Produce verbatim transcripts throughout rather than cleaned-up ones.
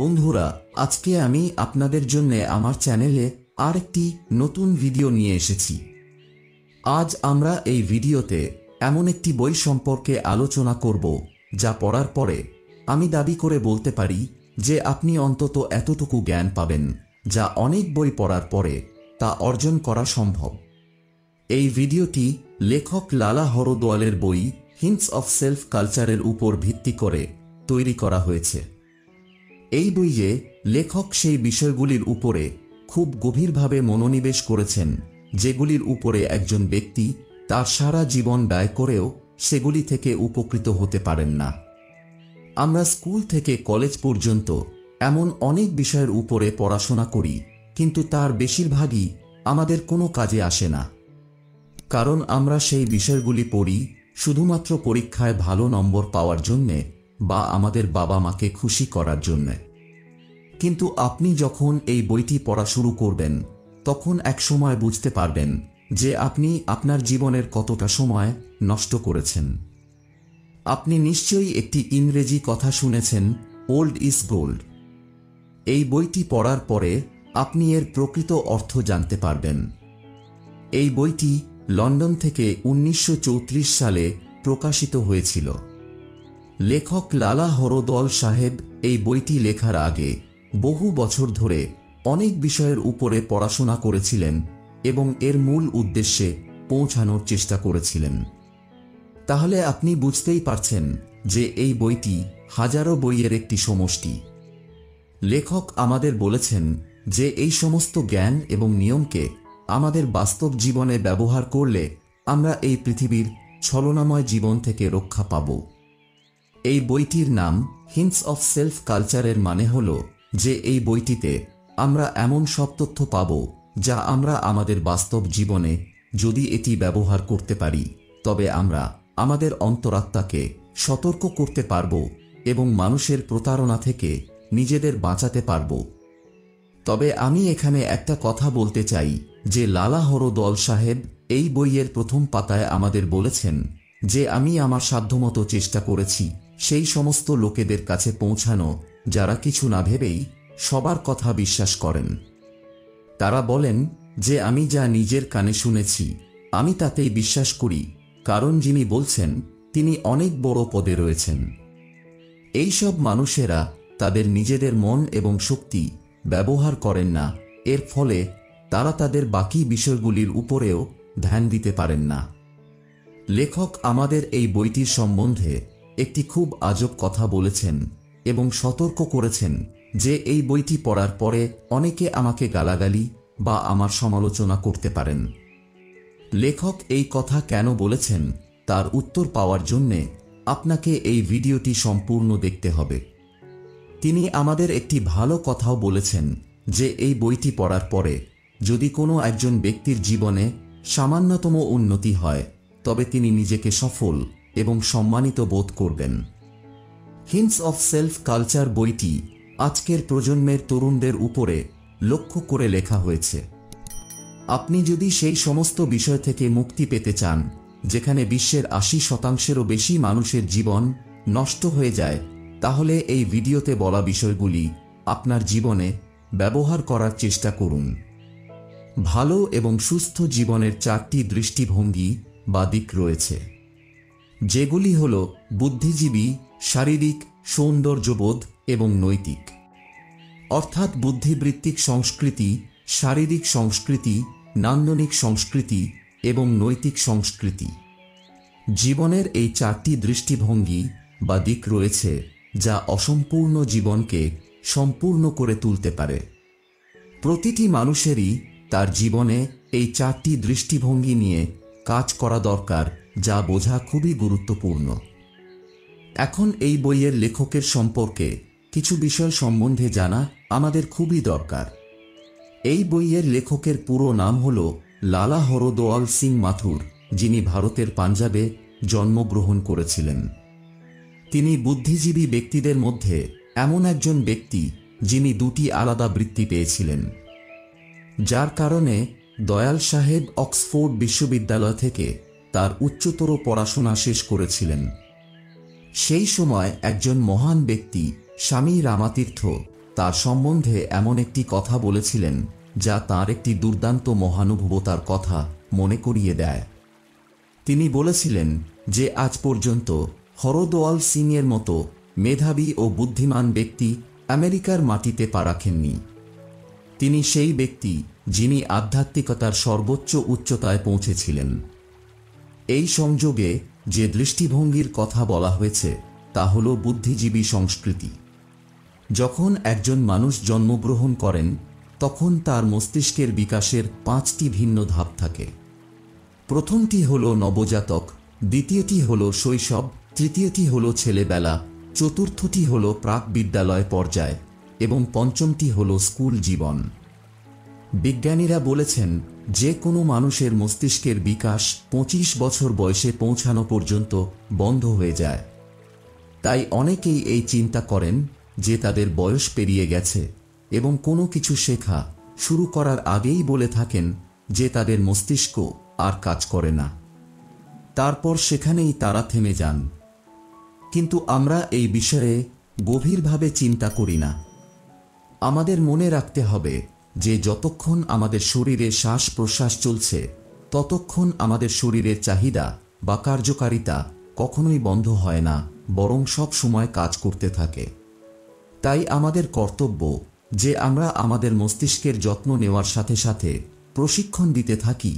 বন্ধুরা আজকে আমি আপনাদের জন্য আমার চ্যানেলে আরেকটি নতুন ভিডিও নিয়ে এসেছি। আজ আমরা এই ভিডিওতে এমন একটি বই সম্পর্কে আলোচনা করব যা পড়ার পরে আমি দাবি করে বলতে পারি যে আপনি অন্তত এতটুকু জ্ঞান পাবেন যা অনেক বই পড়ার পরে তা অর্জন করা সম্ভব। এই ভিডিওটি লেখক লালা হরদোয়ালের বই হিন্টস অফ সেলফ কালচারের উপর ভিত্তি করে তৈরি করা হয়েছে। এই বইয়ে লেখক সেই বিষয়গুলির উপরে খুব গভীরভাবে মনোনিবেশ করেছেন যেগুলির উপরে একজন ব্যক্তি তার সারা জীবন ব্যয় করেও সেগুলি থেকে উপকৃত হতে পারেন না। আমরা স্কুল থেকে কলেজ পর্যন্ত এমন অনেক বিষয়ের উপরে পড়াশোনা করি, কিন্তু তার বেশিরভাগই আমাদের কোনো কাজে আসে না, কারণ আমরা সেই বিষয়গুলি পড়ি শুধুমাত্র পরীক্ষায় ভালো নম্বর পাওয়ার জন্যে বা আমাদের বাবা মাকে খুশি করার জন্যে। কিন্তু আপনি যখন এই বইটি পড়া শুরু করবেন তখন এক সময় বুঝতে পারবেন যে আপনি আপনার জীবনের কতটা সময় নষ্ট করেছেন। আপনি নিশ্চয়ই একটি ইংরেজি কথা শুনেছেন, ওল্ড ইজ গোল্ড। এই বইটি পড়ার পরে আপনি এর প্রকৃত অর্থ জানতে পারবেন। এই বইটি লন্ডন থেকে উনিশশো চৌত্রিশ সালে প্রকাশিত হয়েছিল। লেখক লালা হরদয়াল সাহেব এই বইটি লেখার আগে বহু বছর ধরে অনেক বিষয়ের উপরে পড়াশোনা করেছিলেন এবং এর মূল উদ্দেশ্যে পৌঁছানোর চেষ্টা করেছিলেন। তাহলে আপনি বুঝতেই পারছেন যে এই বইটি হাজারো বইয়ের একটি সমষ্টি। লেখক আমাদের বলেছেন যে এই সমস্ত জ্ঞান এবং নিয়মকে আমাদের বাস্তব জীবনে ব্যবহার করলে আমরা এই পৃথিবীর ছলনাময় জীবন থেকে রক্ষা পাব। এই বইটির নাম হিন্টস অফ সেলফ কালচারের মানে হল যে এই বইটিতে আমরা এমন সব তথ্য পাব যা আমরা আমাদের বাস্তব জীবনে যদি এটি ব্যবহার করতে পারি তবে আমরা আমাদের অন্তরাত্মাকে সতর্ক করতে পারব এবং মানুষের প্রতারণা থেকে নিজেদের বাঁচাতে পারব। তবে আমি এখানে একটা কথা বলতে চাই যে লালা হরদয়াল সাহেব এই বইয়ের প্রথম পাতায় আমাদের বলেছেন যে আমি আমার সাধ্যমতো চেষ্টা করেছি সেই সমস্ত লোকেদের কাছে পৌঁছানো যারা কিছু না ভেবেই সবার কথা বিশ্বাস করেন। তারা বলেন যে আমি যা নিজের কানে শুনেছি আমি তাতেই বিশ্বাস করি, কারণ যিনি বলছেন তিনি অনেক বড় পদে রয়েছেন। এইসব মানুষেরা তাদের নিজেদের মন এবং শক্তি ব্যবহার করেন না, এর ফলে তারা তাদের বাকি বিষয়গুলির উপরেও ধ্যান দিতে পারেন না। লেখক আমাদের এই বইটির সম্বন্ধে একটি খুব আজব কথা বলেছেন এবং সতর্ক করেছেন যে এই বইটি পড়ার পরে অনেকে আমাকে গালাগালি বা আমার সমালোচনা করতে পারেন। লেখক এই কথা কেন বলেছেন তার উত্তর পাওয়ার জন্যে আপনাকে এই ভিডিওটি সম্পূর্ণ দেখতে হবে। তিনি আমাদের একটি ভালো কথাও বলেছেন যে এই বইটি পড়ার পরে যদি কোনো একজন ব্যক্তির জীবনে সামান্যতম উন্নতি হয় তবে তিনি নিজেকে সফল এবং সম্মানিত বোধ করবেন। হিন্টস অফ সেলফ কালচার বইটি আজকের প্রজন্মের তরুণদের উপরে লক্ষ্য করে লেখা হয়েছে। আপনি যদি সেই সমস্ত বিষয় থেকে মুক্তি পেতে চান যেখানে বিশ্বের আশি শতাংশেরও বেশি মানুষের জীবন নষ্ট হয়ে যায়, তাহলে এই ভিডিওতে বলা বিষয়গুলি আপনার জীবনে ব্যবহার করার চেষ্টা করুন। ভালো এবং সুস্থ জীবনের চারটি দৃষ্টিভঙ্গি বা দিক রয়েছে, যেগুলি হল বুদ্ধিজীবী, শারীরিক, সৌন্দর্যবোধ এবং নৈতিক। অর্থাৎ বুদ্ধিবৃত্তিক সংস্কৃতি, শারীরিক সংস্কৃতি, নান্দনিক সংস্কৃতি এবং নৈতিক সংস্কৃতি। জীবনের এই চারটি দৃষ্টিভঙ্গি বা দিক রয়েছে যা অসম্পূর্ণ জীবনকে সম্পূর্ণ করে তুলতে পারে। প্রতিটি মানুষেরই তার জীবনে এই চারটি দৃষ্টিভঙ্গি নিয়ে কাজ করা দরকার, যা বোঝা খুবই গুরুত্বপূর্ণ। এখন এই বইয়ের লেখকের সম্পর্কে কিছু বিষয় সম্বন্ধে জানা আমাদের খুবই দরকার। এই বইয়ের লেখকের পুরো নাম হল লালা হরদয়াল সিং মাথুর, যিনি ভারতের পাঞ্জাবে জন্মগ্রহণ করেছিলেন। তিনি বুদ্ধিজীবী ব্যক্তিদের মধ্যে এমন একজন ব্যক্তি যিনি দুটি আলাদা বৃত্তি পেয়েছিলেন, যার কারণে দয়াল সাহেব অক্সফোর্ড বিশ্ববিদ্যালয় থেকে তার উচ্চতর পড়াশোনা শেষ করেছিলেন। সেই সময় একজন মহান ব্যক্তি স্বামী রামাতীর্থ তার সম্বন্ধে এমন একটি কথা বলেছিলেন যা তার একটি দুর্দান্ত মহানুভবতার কথা মনে করিয়ে দেয়। তিনি বলেছিলেন যে আজ পর্যন্ত হরদয়াল সিংয়ের মতো মেধাবী ও বুদ্ধিমান ব্যক্তি আমেরিকার মাটিতে পা রাখেননি। তিনি সেই ব্যক্তি যিনি আধ্যাত্মিকতার সর্বোচ্চ উচ্চতায় পৌঁছেছিলেন। এই সংযোগে যে দৃষ্টিভঙ্গির কথা বলা হয়েছে তা হল বুদ্ধিজীবী সংস্কৃতি। যখন একজন মানুষ জন্মগ্রহণ করেন তখন তার মস্তিষ্কের বিকাশের পাঁচটি ভিন্ন ধাপ থাকে। প্রথমটি হল নবজাতক, দ্বিতীয়টি হল শৈশব, তৃতীয়টি হল ছেলেবেলা, চতুর্থটি হল প্রাক বিদ্যালয় পর্যায় এবং পঞ্চমটি হল স্কুল জীবন। বিজ্ঞানীরা বলেছেন যে কোনো মানুষের মস্তিষ্কের বিকাশ পঁচিশ বছর বয়সে পৌঁছানো পর্যন্ত বন্ধ হয়ে যায়। তাই অনেকেই এই চিন্তা করেন যে তাদের বয়স পেরিয়ে গেছে এবং কোনো কিছু শেখা শুরু করার আগেই বলে থাকেন যে তাদের মস্তিষ্ক আর কাজ করে না। তারপর সেখানেই তারা থেমে যান। কিন্তু আমরা এই বিষয়ে গভীরভাবে চিন্তা করি না। আমাদের মনে রাখতে হবে যে যতক্ষণ আমাদের শরীরে শ্বাস প্রশ্বাস চলছে ততক্ষণ আমাদের শরীরের চাহিদা বা কার্যকারিতা কখনোই বন্ধ হয় না, বরং সব সময় কাজ করতে থাকে। তাই আমাদের কর্তব্য যে আমরা আমাদের মস্তিষ্কের যত্ন নেওয়ার সাথে সাথে প্রশিক্ষণ দিতে থাকি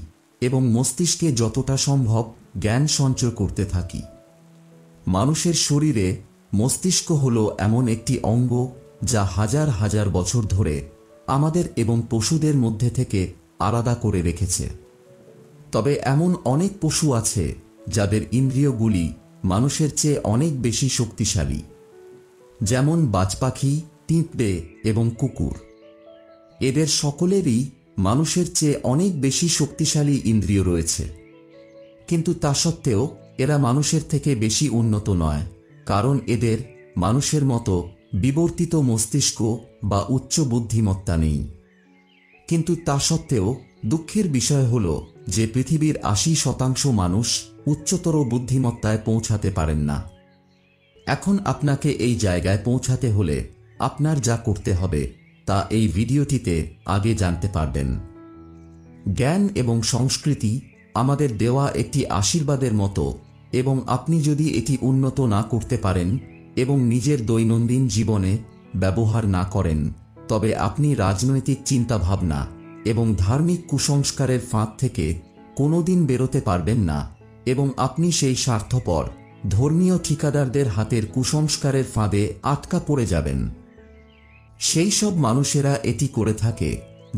এবং মস্তিষ্কে যতটা সম্ভব জ্ঞান সঞ্চয় করতে থাকি। মানুষের শরীরে মস্তিষ্ক হল এমন একটি অঙ্গ যা হাজার হাজার বছর ধরে আমাদের এবং পশুদের মধ্যে থেকে আলাদা করে রেখেছে। তবে এমন অনেক পশু আছে যাদের ইন্দ্রিয়গুলি মানুষের চেয়ে অনেক বেশি শক্তিশালী, যেমন বাজপাখি, পিঁপড়ে এবং কুকুর। এদের সকলেরই মানুষের চেয়ে অনেক বেশি শক্তিশালী ইন্দ্রিয় রয়েছে, কিন্তু তা সত্ত্বেও এরা মানুষের থেকে বেশি উন্নত নয়, কারণ এদের মানুষের মতো বিবর্তিত মস্তিষ্ক বা উচ্চ বুদ্ধিমত্তা নেই। কিন্তু তা সত্ত্বেও দুঃখের বিষয় হল যে পৃথিবীর আশি শতাংশ মানুষ উচ্চতর বুদ্ধিমত্তায় পৌঁছাতে পারেন না। এখন আপনাকে এই জায়গায় পৌঁছাতে হলে আপনার যা করতে হবে তা এই ভিডিওটিতে আগে জানতে পারবেন। জ্ঞান এবং সংস্কৃতি আমাদের দেওয়া একটি আশীর্বাদের মতো, এবং আপনি যদি এটি উন্নত না করতে পারেন এবং নিজের দৈনন্দিন জীবনে ব্যবহার না করেন তবে আপনি রাজনৈতিক চিন্তাভাবনা এবং ধার্মিক কুসংস্কারের ফাঁদ থেকে কোনোদিন বেরোতে পারবেন না, এবং আপনি সেই স্বার্থপর ধর্মীয় ঠিকাদারদের হাতের কুসংস্কারের ফাঁদে আটকা পড়ে যাবেন। সেই সব মানুষেরা এটি করে থাকে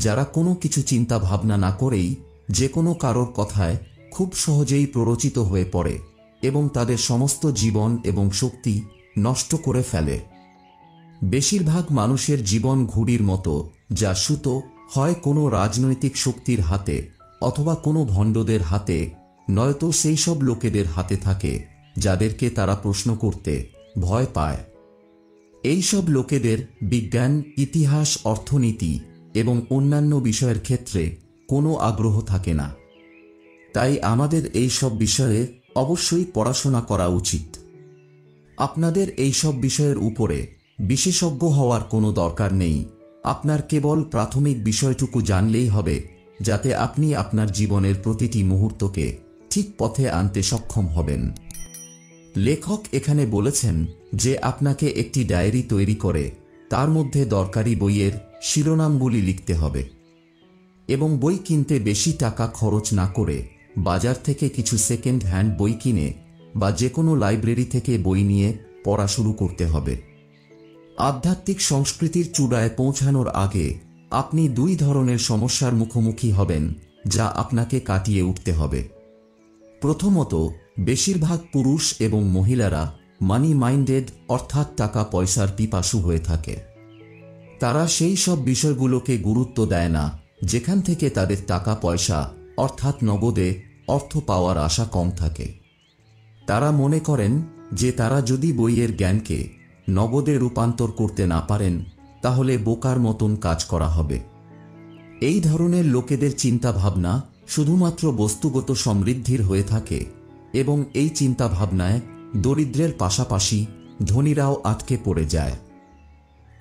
যারা কোনো কিছু চিন্তা ভাবনা না করেই যে কোনো কারোর কথায় খুব সহজেই প্ররোচিত হয়ে পড়ে এবং তাদের সমস্ত জীবন এবং শক্তি নষ্ট করে ফেলে। বেশিরভাগ মানুষের জীবন ঘুড়ির মতো যা সুতো হয় কোনো রাজনৈতিক শক্তির হাতে অথবা কোনো ভণ্ডদের হাতে, নয়তো সেই সব লোকেদের হাতে থাকে যাদেরকে তারা প্রশ্ন করতে ভয় পায়। এই সব লোকেদের বিজ্ঞান, ইতিহাস, অর্থনীতি এবং অন্যান্য বিষয়ের ক্ষেত্রে কোনো আগ্রহ থাকে না। তাই আমাদের এই সব বিষয়ে অবশ্যই পড়াশোনা করা উচিত। আপনাদের এই সব বিষয়ের উপরে বিশেষজ্ঞ হওয়ার কোনো দরকার নেই। আপনার কেবল প্রাথমিক বিষয়টুকু জানলেই হবে যাতে আপনি আপনার জীবনের প্রতিটি মুহূর্তকে ঠিক পথে আনতে সক্ষম হবেন। লেখক এখানে বলেছেন যে আপনাকে একটি ডায়েরি তৈরি করে তার মধ্যে দরকারি বইয়ের শিরোনামগুলি লিখতে হবে, এবং বই কিনতে বেশি টাকা খরচ না করে বাজার থেকে কিছু সেকেন্ড হ্যান্ড বই কিনে বা যে কোনো লাইব্রেরি থেকে বই নিয়ে পড়া শুরু করতে হবে। আধ্যাত্মিক সংস্কৃতির চূড়ায় পৌঁছানোর আগে আপনি দুই ধরনের সমস্যার মুখোমুখি হবেন যা আপনাকে কাটিয়ে উঠতে হবে। প্রথমত, বেশিরভাগ পুরুষ এবং মহিলারা মানি মাইন্ডেড অর্থাৎ টাকা পয়সার পিপাসু হয়ে থাকে। তারা সেই সব বিষয়গুলোকে গুরুত্ব দেয় না যেখান থেকে তাদের টাকা পয়সা অর্থাৎ নগদে অর্থ পাওয়ার আশা কম থাকে। তারা মনে করেন যে তারা যদি বইয়ের জ্ঞানকে নগদে রূপান্তর করতে না পারেন তাহলে বোকার মতন কাজ করা হবে। এই ধরনের লোকেদের চিন্তাভাবনা শুধুমাত্র বস্তুগত সমৃদ্ধির হয়ে থাকে, এবং এই চিন্তাভাবনায় দরিদ্রের পাশাপাশি ধনীরাও আটকে পড়ে যায়।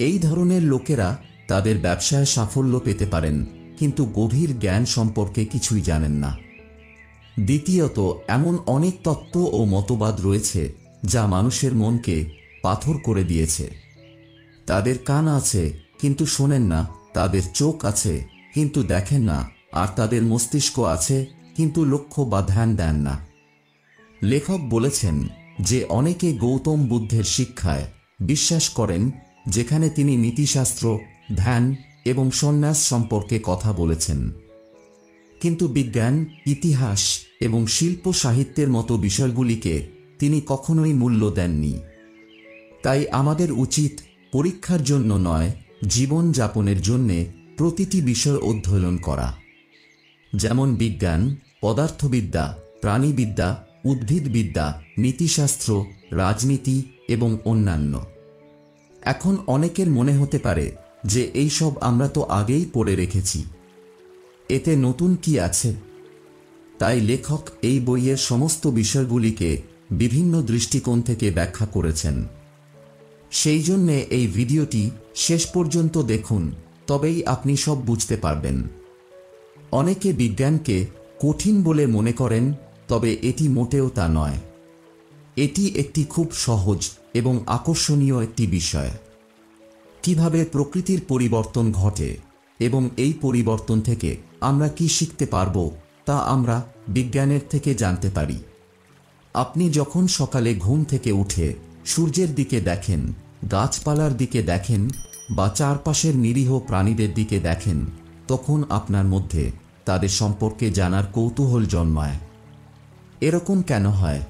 এই ধরনের লোকেরা তাদের ব্যবসায় সাফল্য পেতে পারেন, কিন্তু গভীর জ্ঞান সম্পর্কে কিছুই জানেন না। দ্বিতীয়ত, এমন অনেক তত্ত্ব ও মতবাদ রয়েছে যা মানুষের মনকে পাথর করে দিয়েছে। তাদের কান আছে কিন্তু শোনেন না, তাদের চোখ আছে কিন্তু দেখেন না, আর তাদের মস্তিষ্ক আছে কিন্তু লক্ষ্য বা ধ্যান দেন না। লেখক বলেছেন যে অনেকে গৌতম বুদ্ধের শিক্ষায় বিশ্বাস করেন, যেখানে তিনি নীতিশাস্ত্র, ধ্যান এবং সন্ন্যাস সম্পর্কে কথা বলেছেন, কিন্তু বিজ্ঞান, ইতিহাস এবং শিল্প সাহিত্যের মতো বিষয়গুলিকে তিনি কখনোই মূল্য দেননি। তাই আমাদের উচিত পরীক্ষার জন্য নয়, জীবন যাপনের জন্যে প্রতিটি বিষয় অধ্যয়ন করা, যেমন বিজ্ঞান, পদার্থবিদ্যা, প্রাণীবিদ্যা, উদ্ভিদবিদ্যা, নীতিশাস্ত্র, রাজনীতি এবং অন্যান্য। এখন অনেকের মনে হতে পারে যে এইসব আমরা তো আগেই পড়ে রেখেছি, এতে নতুন কি আছে? তাই লেখক এই বইয়ের সমস্ত বিষয়গুলিকে বিভিন্ন দৃষ্টিকোণ থেকে ব্যাখ্যা করেছেন। সেই জন্যে এই ভিডিওটি শেষ পর্যন্ত দেখুন, তবেই আপনি সব বুঝতে পারবেন। অনেকে বিজ্ঞানকে কঠিন বলে মনে করেন, তবে এটি মোটেও তা নয়। এটি একটি খুব সহজ এবং আকর্ষণীয় একটি বিষয়। কিভাবে প্রকৃতির পরিবর্তন ঘটে এবং এই পরিবর্তন থেকে আমরা কি শিখতে পারব, তা আমরা বিজ্ঞানের থেকে জানতে পারি। আপনি যখন সকালে ঘুম থেকে উঠে সূর্যের দিকে দেখেন, গাছপালার দিকে দেখেন বা চারপাশের নিরীহ প্রাণীদের দিকে দেখেন, তখন আপনার মধ্যে তাদের সম্পর্কে জানার কৌতূহল জন্মায়। এরকম কেন হয়?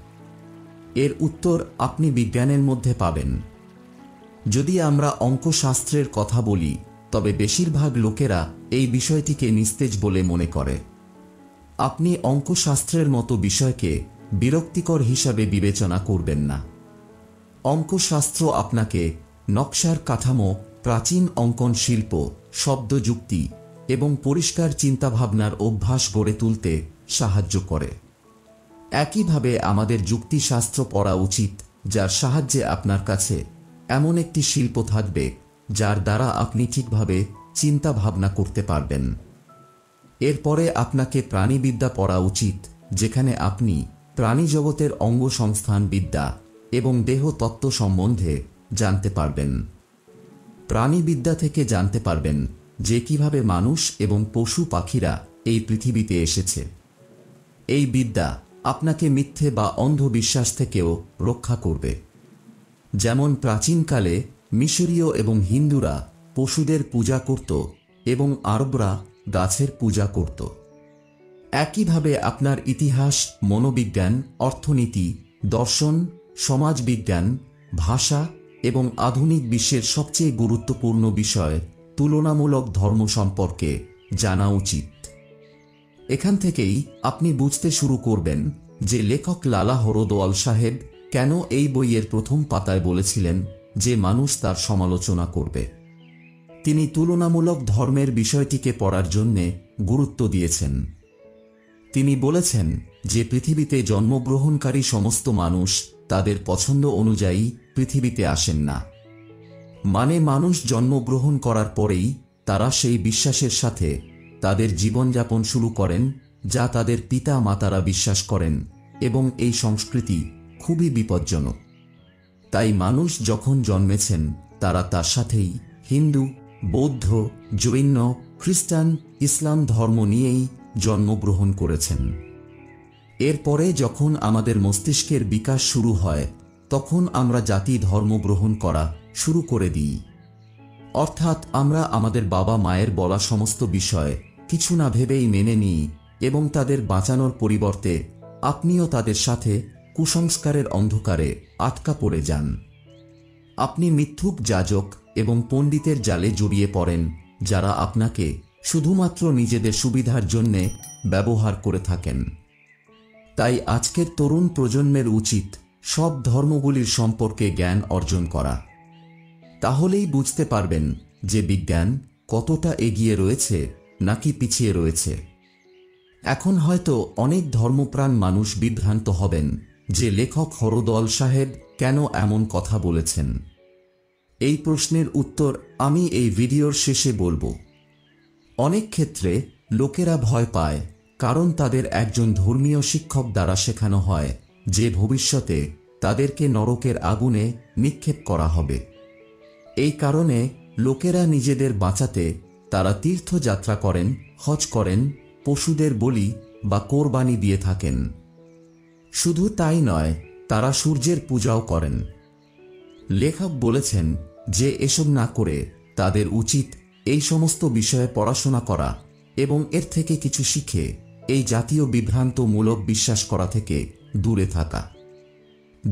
এর উত্তর আপনি বিজ্ঞানের মধ্যে পাবেন। যদি আমরা অঙ্কশাস্ত্রের কথা বলি, তবে বেশিরভাগ লোকেরা এই বিষয়টিকে নিস্তেজ বলে মনে করে। আপনি অঙ্কশাস্ত্রের মতো বিষয়কে বিরক্তিকর হিসাবে বিবেচনা করবেন না। অঙ্কশাস্ত্র আপনাকে নকশার কাঠামো, প্রাচীন অঙ্কন শিল্প, শব্দযুক্তি এবং পরিষ্কার চিন্তাভাবনার অভ্যাস গড়ে তুলতে সাহায্য করে। একইভাবে আমাদের যুক্তিশাস্ত্র পড়া উচিত, যার সাহায্যে আপনার কাছে এমন একটি শিল্প থাকবে যার দ্বারা আপনি ঠিকভাবে চিন্তা ভাবনা করতে পারবেন। এরপরে আপনাকে প্রাণীবিদ্যা পড়া উচিত, যেখানে আপনি প্রাণীজগতের অঙ্গসংস্থান বিদ্যা এবং দেহতত্ত্ব সম্বন্ধে জানতে পারবেন। প্রাণীবিদ্যা থেকে জানতে পারবেন যে কিভাবে মানুষ এবং পশু পাখিরা এই পৃথিবীতে এসেছে। এই বিদ্যা আপনাকে মিথ্যে বা অন্ধবিশ্বাস থেকেও রক্ষা করবে, যেমন প্রাচীনকালে মিশরীয় এবং হিন্দুরা পশুদের পূজা করত এবং আরবরা গাছের পূজা করত। একইভাবে আপনার ইতিহাস, মনোবিজ্ঞান, অর্থনীতি, দর্শন, সমাজবিজ্ঞান, ভাষা এবং আধুনিক বিশ্বের সবচেয়ে গুরুত্বপূর্ণ বিষয় তুলনামূলক ধর্ম সম্পর্কে জানা উচিত। এখান থেকেই আপনি বুঝতে শুরু করবেন যে লেখক লালা হরদয়াল সাহেব কেন এই বইয়ের প্রথম পাতায় বলেছিলেন যে মানুষ তার সমালোচনা করবে। তিনি তুলনামূলক ধর্মের বিষয়টিকে পড়ার জন্যে গুরুত্ব দিয়েছেন। তিনি বলেছেন যে পৃথিবীতে জন্মগ্রহণকারী সমস্ত মানুষ তাদের পছন্দ অনুযায়ী পৃথিবীতে আসেন না, মানে মানুষ জন্মগ্রহণ করার পরেই তারা সেই বিশ্বাসের সাথে তাদের জীবনযাপন শুরু করেন যা তাদের পিতা মাতারা বিশ্বাস করেন, এবং এই সংস্কৃতি খুবই বিপজ্জনক। তাই মানুষ যখন জন্মেছেন তারা তার সাথেই হিন্দু, বৌদ্ধ, জৈন, খ্রিস্টান, ইসলাম ধর্ম নিয়েই জন্মগ্রহণ করেছেন। এরপরে যখন আমাদের মস্তিষ্কের বিকাশ শুরু হয়, তখন আমরা জাতি ধর্ম গ্রহণ করা শুরু করে দিই, অর্থাৎ আমরা আমাদের বাবা মায়ের বলা সমস্ত বিষয় কিছু না ভেবেই মেনে নিই এবং তাদের বাঁচানোর পরিবর্তে আপনিও তাদের সাথে কুসংস্কারের অন্ধকারে আটকা পড়ে যান। আপনি মিথ্যুক যাজক এবং পণ্ডিতের জালে জড়িয়ে পড়েন, যারা আপনাকে শুধুমাত্র নিজেদের সুবিধার জন্যে ব্যবহার করে থাকেন। তাই আজকের তরুণ প্রজন্মের উচিত সব ধর্মগুলির সম্পর্কে জ্ঞান অর্জন করা। তাহলেই বুঝতে পারবেন যে বিজ্ঞান কতটা এগিয়ে রয়েছে নাকি পিছিয়ে রয়েছে। এখন হয়তো অনেক ধর্মপ্রাণ মানুষ বিভ্রান্ত হবেন যে লেখক হরদয়াল সাহেব কেন এমন কথা বলেছেন। এই প্রশ্নের উত্তর আমি এই ভিডিওর শেষে বলবো। অনেক ক্ষেত্রে লোকেরা ভয় পায় কারণ তাদের একজন ধর্মীয় শিক্ষক দ্বারা শেখানো হয় যে ভবিষ্যতে তাদেরকে নরকের আগুনে নিক্ষেপ করা হবে। এই কারণে লোকেরা নিজেদের বাঁচাতে তারা তীর্থযাত্রা করেন, হজ করেন, পশুদের বলি বা কোরবানি দিয়ে থাকেন। শুধু তাই নয়, তারা সূর্যের পূজাও করেন। লেখক বলেছেন যে এসব না করে তাদের উচিত এই সমস্ত বিষয়ে পড়াশোনা করা এবং এর থেকে কিছু শিখে এই জাতীয় বিভ্রান্তমূলক বিশ্বাস করা থেকে দূরে থাকা।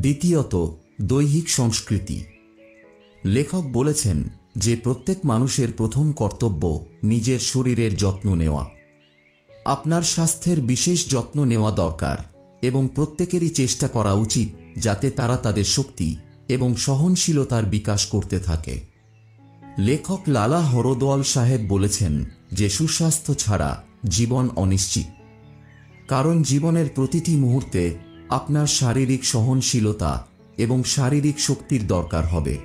দ্বিতীয়ত, দৈহিক সংস্কৃতি। লেখক বলেছেন যে প্রত্যেক মানুষের প্রথম কর্তব্য নিজের শরীরের যত্ন নেওয়া। আপনার স্বাস্থ্যের বিশেষ যত্ন নেওয়া দরকার এবং প্রত্যেকেরই চেষ্টা করা উচিত যাতে তারা তাদের শক্তি এবং সহনশীলতার বিকাশ করতে থাকে। লেখক লালা হরদয়াল সাহেব বলেছেন যে সুস্বাস্থ্য ছাড়া জীবন অনিশ্চিত, কারণ জীবনের প্রতিটি মুহূর্তে আপনার শারীরিক সহনশীলতা এবং শারীরিক শক্তির দরকার হবে।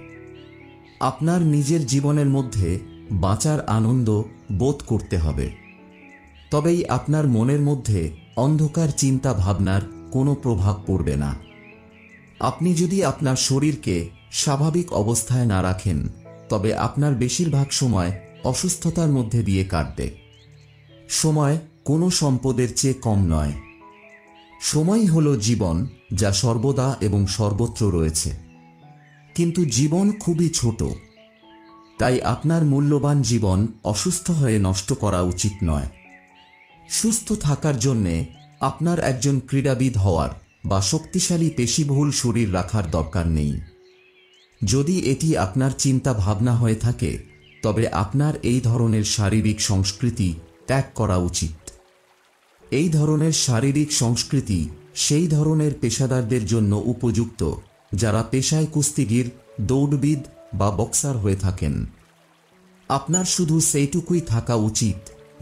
আপনার নিজের জীবনের মধ্যে বাঁচার আনন্দ বোধ করতে হবে, তবেই আপনার মনের মধ্যে অন্ধকার চিন্তা ভাবনার কোনো প্রভাব পড়বে না। আপনি যদি আপনার শরীরকে স্বাভাবিক অবস্থায় না রাখেন তবে আপনার বেশিরভাগ সময় অসুস্থতার মধ্যে দিয়ে কাটবে। সময় কোনো সম্পদের চেয়ে কম নয়। সময় হলো জীবন, যা সর্বদা এবং সর্বত্র রয়েছে, কিন্তু জীবন খুবই ছোট। তাই আপনার মূল্যবান জীবন অসুস্থ হয়ে নষ্ট করা উচিত নয়। সুস্থ থাকার জন্যে আপনার একজন ক্রীড়াবিদ হওয়ার বা শক্তিশালী পেশিবহুল শরীর রাখার দরকার নেই। যদি এটি আপনার চিন্তা ভাবনা হয়ে থাকে তবে আপনার এই ধরনের শারীরিক সংস্কৃতি ত্যাগ করা উচিত। এই ধরনের শারীরিক সংস্কৃতি সেই ধরনের পেশাদারদের জন্য উপযুক্ত যারা পেশায় কুস্তিগীর, দৌড়বিদ বা বক্সার হয়ে থাকেন। আপনার শুধু সেইটুকুই থাকা উচিত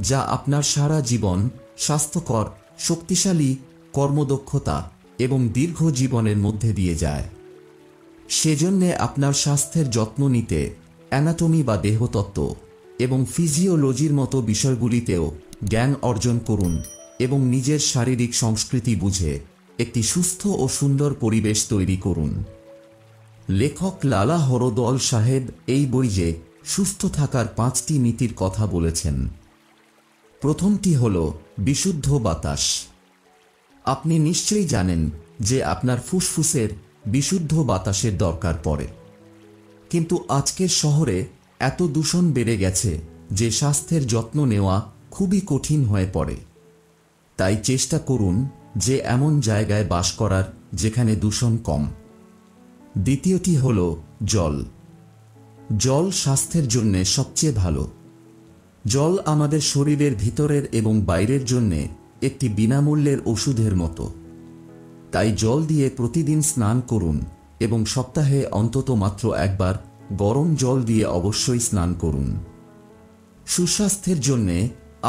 যা আপনার সারা জীবন স্বাস্থ্যকর, শক্তিশালী, কর্মদক্ষতা এবং দীর্ঘ জীবনের মধ্যে দিয়ে যায়। সেজন্যে আপনার স্বাস্থ্যের যত্ন নিতে অ্যানাটমি বা দেহতত্ত্ব এবং ফিজিওলজির মতো বিষয়গুলিতেও জ্ঞান অর্জন করুন এবং নিজের শারীরিক সংস্কৃতি বুঝে একটি সুস্থ ও সুন্দর পরিবেশ তৈরি করুন। লেখক লালা হরদয়াল সাহেব এই বইয়ে সুস্থ থাকার পাঁচটি নীতির কথা বলেছেন। প্রথমটি হল বিশুদ্ধ বাতাস। আপনি নিশ্চয়ই জানেন যে আপনার ফুসফুসের বিশুদ্ধ বাতাসের দরকার পড়ে, কিন্তু আজকের শহরে এত দূষণ বেড়ে গেছে যে স্বাস্থ্যের যত্ন নেওয়া খুবই কঠিন হয়ে পড়ে। তাই চেষ্টা করুন যে এমন জায়গায় বাস করার যেখানে দূষণ কম। দ্বিতীয়টি হল জল। জল স্বাস্থ্যের জন্যে সবচেয়ে ভালো। জল আমাদের শরীরের ভিতরের এবং বাইরের জন্যে একটি বিনামূল্যের ওষুধের মতো। তাই জল দিয়ে প্রতিদিন স্নান করুন এবং সপ্তাহে অন্তত মাত্র একবার গরম জল দিয়ে অবশ্যই স্নান করুন। সুস্বাস্থ্যের জন্যে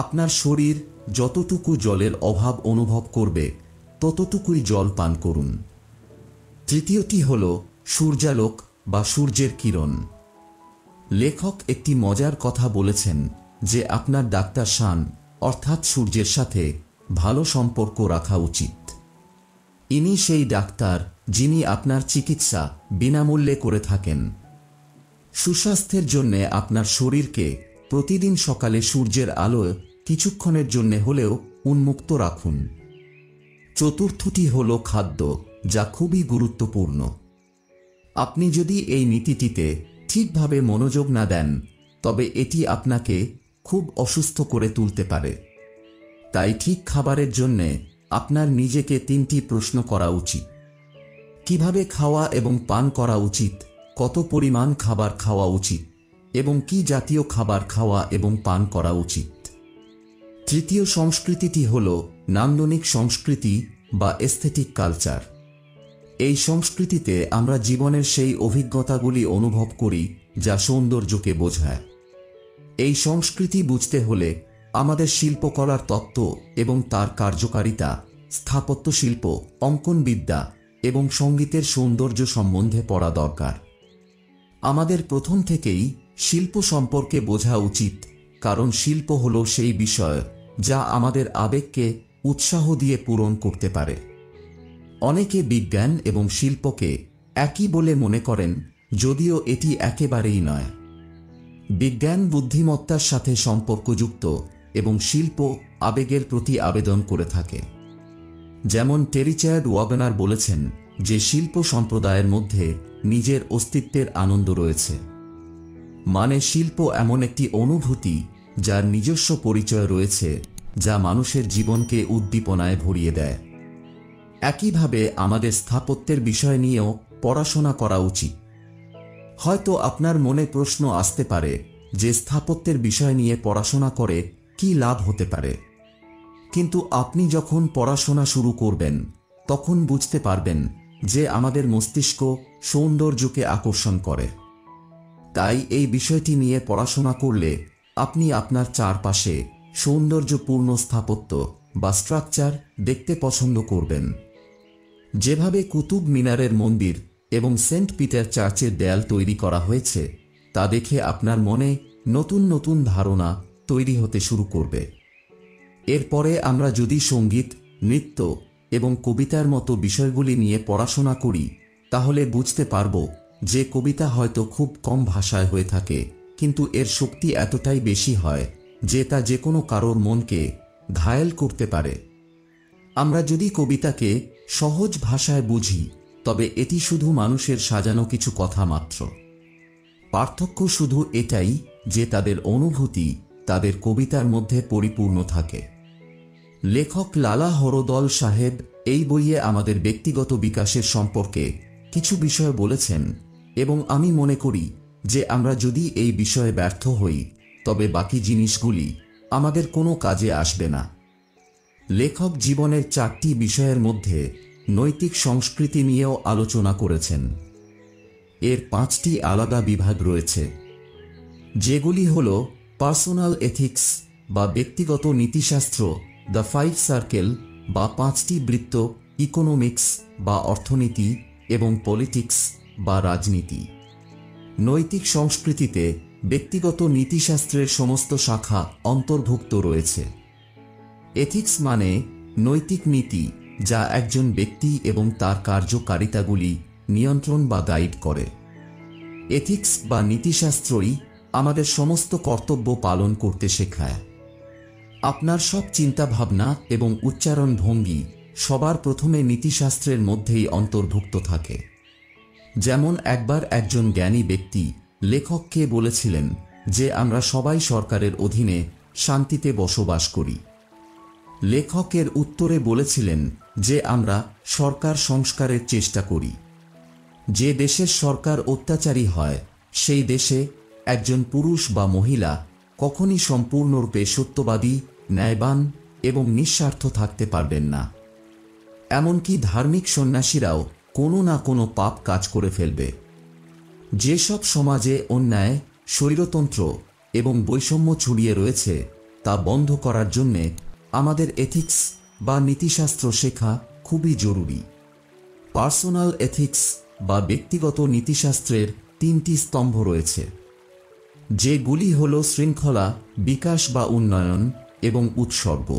আপনার শরীর যতটুকু জলের অভাব অনুভব করবে ততটুকুই জল পান করুন। তৃতীয়টি হল সূর্যালোক বা সূর্যের কিরণ। লেখক একটি মজার কথা বলেছেন যে আপনার ডাক্তার সান অর্থাৎ সূর্যের সাথে ভালো সম্পর্ক রাখা উচিত। ইনি সেই ডাক্তার যিনি আপনার চিকিৎসা বিনামূল্যে করে থাকেন। সুস্বাস্থ্যের জন্যে আপনার শরীরকে প্রতিদিন সকালে সূর্যের আলোয় কিছুক্ষণের জন্যে হলেও উন্মুক্ত রাখুন। চতুর্থটি হল খাদ্য, যা খুবই গুরুত্বপূর্ণ। আপনি যদি এই নীতিটিতে ঠিকভাবে মনোযোগ না দেন তবে এটি আপনাকে খুব অসুস্থ করে তুলতে পারে। তাই ঠিক খাবারের জন্যে আপনার নিজেকে তিনটি প্রশ্ন করা উচিত। কিভাবে খাওয়া এবং পান করা উচিত, কত পরিমাণ খাবার খাওয়া উচিত এবং কি জাতীয় খাবার খাওয়া এবং পান করা উচিত। তৃতীয় সংস্কৃতিটি হল নান্দনিক সংস্কৃতি বা এস্থেটিক কালচার। এই সংস্কৃতিতে আমরা জীবনের সেই অভিজ্ঞতাগুলি অনুভব করি যা সৌন্দর্যকে বোঝায়। এই সংস্কৃতি বুঝতে হলে আমাদের শিল্পকলার তত্ত্ব এবং তার কার্যকারিতা, স্থাপত্যশিল্প, অঙ্কনবিদ্যা এবং সঙ্গীতের সৌন্দর্য সম্বন্ধে পড়া দরকার। आमादेर प्रथम थेकेई शिल्प सम्पर्के बोझा उचित, कारण शिल्प हलो सेई विषय जा आमादेर आवेगके उत्साह दिए पूरण करते पारे। अनेके विज्ञान एवं शिल्पके एकी बोले मने करेन, जदिओ एटी एकेबारेई नय। विज्ञान बुद्धिमत्तार साथे सम्पर्कयुक्त एवं शिल्प आवेगेर प्रति आवेदन करे थाके। जेमन टेरिचार्ड वागनार बोलेछेन जे शिल्प सम्प्रदायेर मধ্যে নিজের अस्तित्वेर आनंद रयेছে। माने शिल्प एमन एकटी अनुभूति जार निजस्व परिचय रयेছে जा मानुषेर जीवनके उद्दीपनाय भरिये देय। एकी भावे आमादेर स्थापत्येर विषय नियेओ पढ़ाशोना करा उचित। हयतो आपनार मने प्रश्न आसते पारे जे स्थापत्येर विषय निये पढ़ाशोना करे कि लाभ होते पारे, किन्तु आपनी जखन पढ़ाशोना शुरू करबेन तखन बुझते पारबेन जे आमादेर मस्तिष्क सौंदर्यके आकर्षण करे। ताई एई विषयटी निये पढ़ाशोना करले आपनी आपनार चारपाशे सौंदर्यपूर्ण स्थापत्य बा स्ट्राक्चार देखते पसंद करबेन। जेभावे कुतुब मिनारेर मंदिर एवं सेंट पिटार चार्चेर देयाल तैरी करा हयेछे ता देखे आपनार मने नतून नतून धारणा तैरी होते शुरू करबे। एरपरे आमरा यदि संगीत, नृत्य एवं कवितार मतो विषयगुली निये पढ़ाशोना करी ताहले बुझते पारबो जे कविता हयतो खूब कम भाषाय हये थाके, किन्तु एर शक्ति एतटाई बेशी हय जे ता जे कोनो कारोर मनके घायल करते पारे। आमरा यदि कविताके सहज भाषाय बुझी तबे एटी शुधु मानुषेर साजानो किछु कथा मात्र। पार्थक्य शुधु एटाई जे तादेर अनुभूति तादेर कवितार मধ্যে परिपूर्ण थाके। लेखक लाला हरदयाल साहेब एई बोइये आमादेर व्यक्तिगत विकाशेर सम्पर्के किछु विषय बोलेछेन एबं आमी मने करी जे आमरा यदि एई विषये व्यर्थ हई तबे बाकी जिनिसगुली आमादेर कोनो काजे आसबे ना। लेखक जीवनेर चारटी विषयेर मধ্যে नैतिक संस्कृति नियेओ आलोचना करेछेन। एर पाँचटी आलादा विभाग रयेछे जेगुली हलो पार्सोनल एथिक्स बा व्यक्तिगत नीतिशास्त्र, द फाइव सार्केल बा पाँचटी वृत्त, इकोनमिक्स बा अर्थनीति एवं पलिटिक्स बा राजनीति। नैतिक संस्कृतिते व्यक्तिगत नीतिशास्त्रेर समस्त शाखा अंतर्भुक्त रयेछे। एथिक्स माने नैतिक नीति যা একজন ব্যক্তি এবং তার কার্যকারিতাগুলি নিয়ন্ত্রণ বা গাইড করে। এথিক্স বা নীতিশাস্ত্রই আমাদের সমস্ত কর্তব্য পালন করতে শেখায়। আপনার সব চিন্তা ভাবনা এবং উচ্চারণ ভঙ্গি সবার প্রথমে নীতিশাস্ত্রের মধ্যেই অন্তর্ভুক্ত থাকে। যেমন একবার একজন জ্ঞানী ব্যক্তি লেখককে বলেছিলেন যে আমরা সবাই সরকারের অধীনে শান্তিতে বসবাস করি। লেখকের উত্তরে বলেছিলেন যে আমরা সরকার সংস্কারের চেষ্টা করি। যে দেশের সরকার অত্যাচারী হয় সেই দেশে একজন পুরুষ বা মহিলা কখনই সম্পূর্ণরূপে সত্যবাদী, ন্যায়বান এবং নিঃস্বার্থ থাকতে পারবেন না। এমনকি ধার্মিক সন্ন্যাসীরাও কোনো না কোনো পাপ কাজ করে ফেলবে। যেসব সমাজে অন্যায়, স্বৈরতন্ত্র এবং বৈষম্য ছড়িয়ে রয়েছে তা বন্ধ করার জন্যে আমাদের এথিক্স বা নীতিশাস্ত্র শেখা খুবই জরুরি। পার্সোনাল এথিক্স বা ব্যক্তিগত নীতিশাস্ত্রের তিনটি স্তম্ভ রয়েছে যেগুলি হল শৃঙ্খলা, বিকাশ বা উন্নয়ন এবং উৎসর্গ।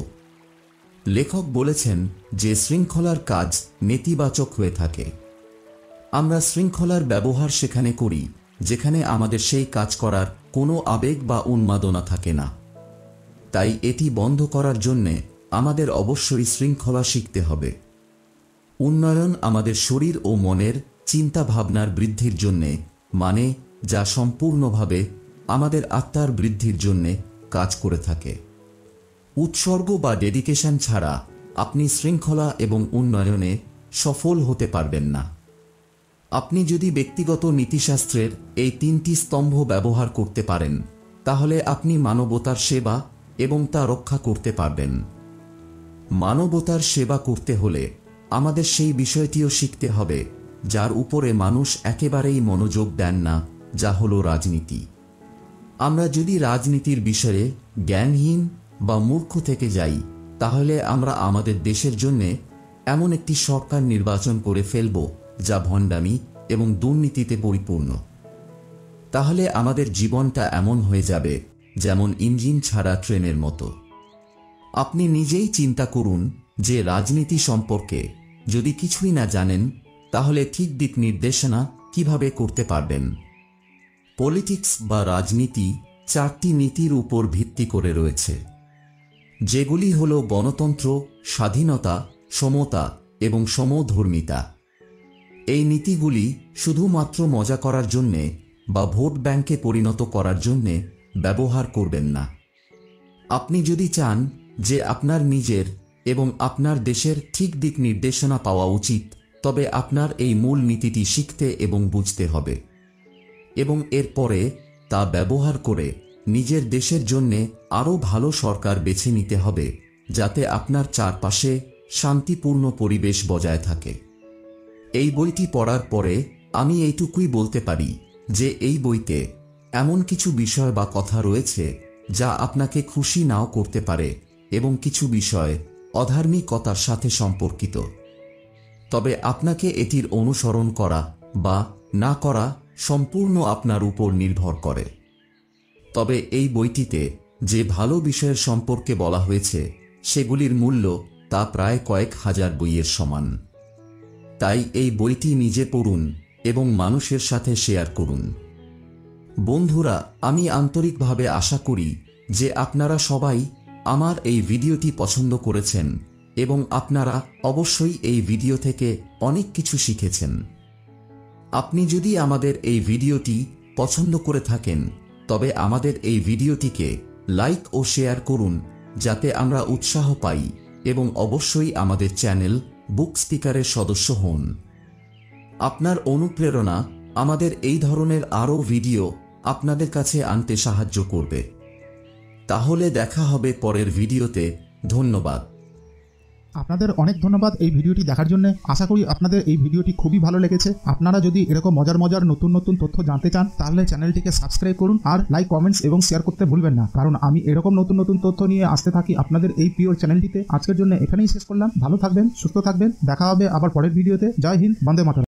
লেখক বলেছেন যে শৃঙ্খলার কাজ নেতিবাচক হয়ে থাকে। আমরা শৃঙ্খলার ব্যবহার সেখানে করি যেখানে আমাদের সেই কাজ করার কোনো আবেগ বা উন্মাদনা থাকে না। তাই এটি বন্ধ করার জন্য আমাদের অবশ্যই শৃঙ্খলা শিখতে হবে। উন্নয়ন আমাদের শরীর ও মনের চিন্তা ভাবনার বৃদ্ধির জন্য, মানে যা সম্পূর্ণভাবে আমাদের আত্মার বৃদ্ধির জন্য কাজ করে থাকে। উৎসর্গ বা ডেডিকেশন ছাড়া আপনি শৃঙ্খলা এবং উন্নয়নে সফল হতে পারবেন না। আপনি যদি ব্যক্তিগত নীতিশাস্ত্রের এই তিনটি স্তম্ভ ব্যবহার করতে পারেন তাহলে আপনি মানবতার সেবা এবং তা রক্ষা করতে পারবেন। মানবতার সেবা করতে হলে আমাদের সেই বিষয়টিও শিখতে হবে যার উপরে মানুষ একেবারেই মনোযোগ দেন না, যা হলো রাজনীতি। আমরা যদি রাজনীতির বিষয়ে জ্ঞানহীন বা মূর্খ থেকে যাই তাহলে আমরা আমাদের দেশের জন্য এমন একটি সরকার নির্বাচন করে ফেলব যা ভণ্ডামি এবং দুর্নীতিতে পরিপূর্ণ। তাহলে আমাদের জীবনটা এমন হয়ে যাবে যেমন ইঞ্জিন ছাড়া ট্রেনের মতো। আপনি নিজেই চিন্তা করুন যে রাজনীতি সম্পর্কে যদি কিছুই না জানেন তাহলে ঠিক দিক নির্দেশনা কিভাবে করতে পারবেন। পলিটিক্স বা রাজনীতি চারটি নীতির উপর ভিত্তি করে রয়েছে, যেগুলি হল গণতন্ত্র, স্বাধীনতা, সমতা এবং সমধর্মিতা। এই নীতিগুলি শুধুমাত্র মজা করার জন্যে বা ভোট ব্যাংকে পরিণত করার জন্যে ব্যবহার করবেন না। আপনি যদি চান যে আপনার নিজের এবং আপনার দেশের ঠিক দিক নির্দেশনা পাওয়া উচিত, তবে আপনার এই মূল নীতিটি শিখতে এবং বুঝতে হবে এবং এরপরে তা ব্যবহার করে নিজের দেশের জন্যে আরও ভালো সরকার বেছে নিতে হবে, যাতে আপনার চারপাশে শান্তিপূর্ণ পরিবেশ বজায় থাকে। এই বইটি পড়ার পরে আমি এইটুকুই বলতে পারি যে এই বইতে এমন কিছু বিষয় বা কথা রয়েছে যা আপনাকে খুশি নাও করতে পারে এবং কিছু বিষয় অধার্মিকতার সাথে সম্পর্কিত, তবে আপনাকে এটির অনুসরণ করা বা না করা সম্পূর্ণ আপনার উপর নির্ভর করে। তবে এই বইটিতে যে ভালো বিষয়ের সম্পর্কে বলা হয়েছে সেগুলির মূল্য তা প্রায় কয়েক হাজার বইয়ের সমান। তাই এই বইটি নিজে পড়ুন এবং মানুষের সাথে শেয়ার করুন। বন্ধুরা, আমি আন্তরিকভাবে আশা করি যে আপনারা সবাই আমার এই ভিডিওটি পছন্দ করেছেন এবং আপনারা অবশ্যই এই ভিডিও থেকে অনেক কিছু শিখেছেন। আপনি যদি আমাদের এই ভিডিওটি পছন্দ করে থাকেন তবে আমাদের এই ভিডিওটিকে লাইক ও শেয়ার করুন যাতে আমরা উৎসাহ পাই, এবং অবশ্যই আমাদের চ্যানেল বুকস্পিকারের সদস্য হন। আপনার অনুপ্রেরণা আমাদের এই ধরনের আরও ভিডিও আপনাদের কাছে আনতে সাহায্য করবে। তাহলে দেখা হবে পরের ভিডিওতে। ধন্যবাদ। আপনাদের অনেক ধন্যবাদ এই ভিডিওটি দেখার জন্য। আশা করি আপনাদের এই ভিডিওটি খুবই ভালো লেগেছে। আপনারা যদি এরকম মজার মজার নতুন নতুন তথ্য জানতে চান তাহলে চ্যানেলটিকে সাবস্ক্রাইব করুন আর লাইক, কমেন্টস এবং শেয়ার করতে ভুলবেন না, কারণ আমি এরকম নতুন নতুন তথ্য নিয়ে আসতে থাকি আপনাদের এই প্রিয় চ্যানেলটিতে। আজকের জন্য এখানেই শেষ করলাম। ভালো থাকবেন, সুস্থ থাকবেন, দেখা হবে আবার পরের ভিডিওতে। জয় হিন্দ, বন্দে মাতরম।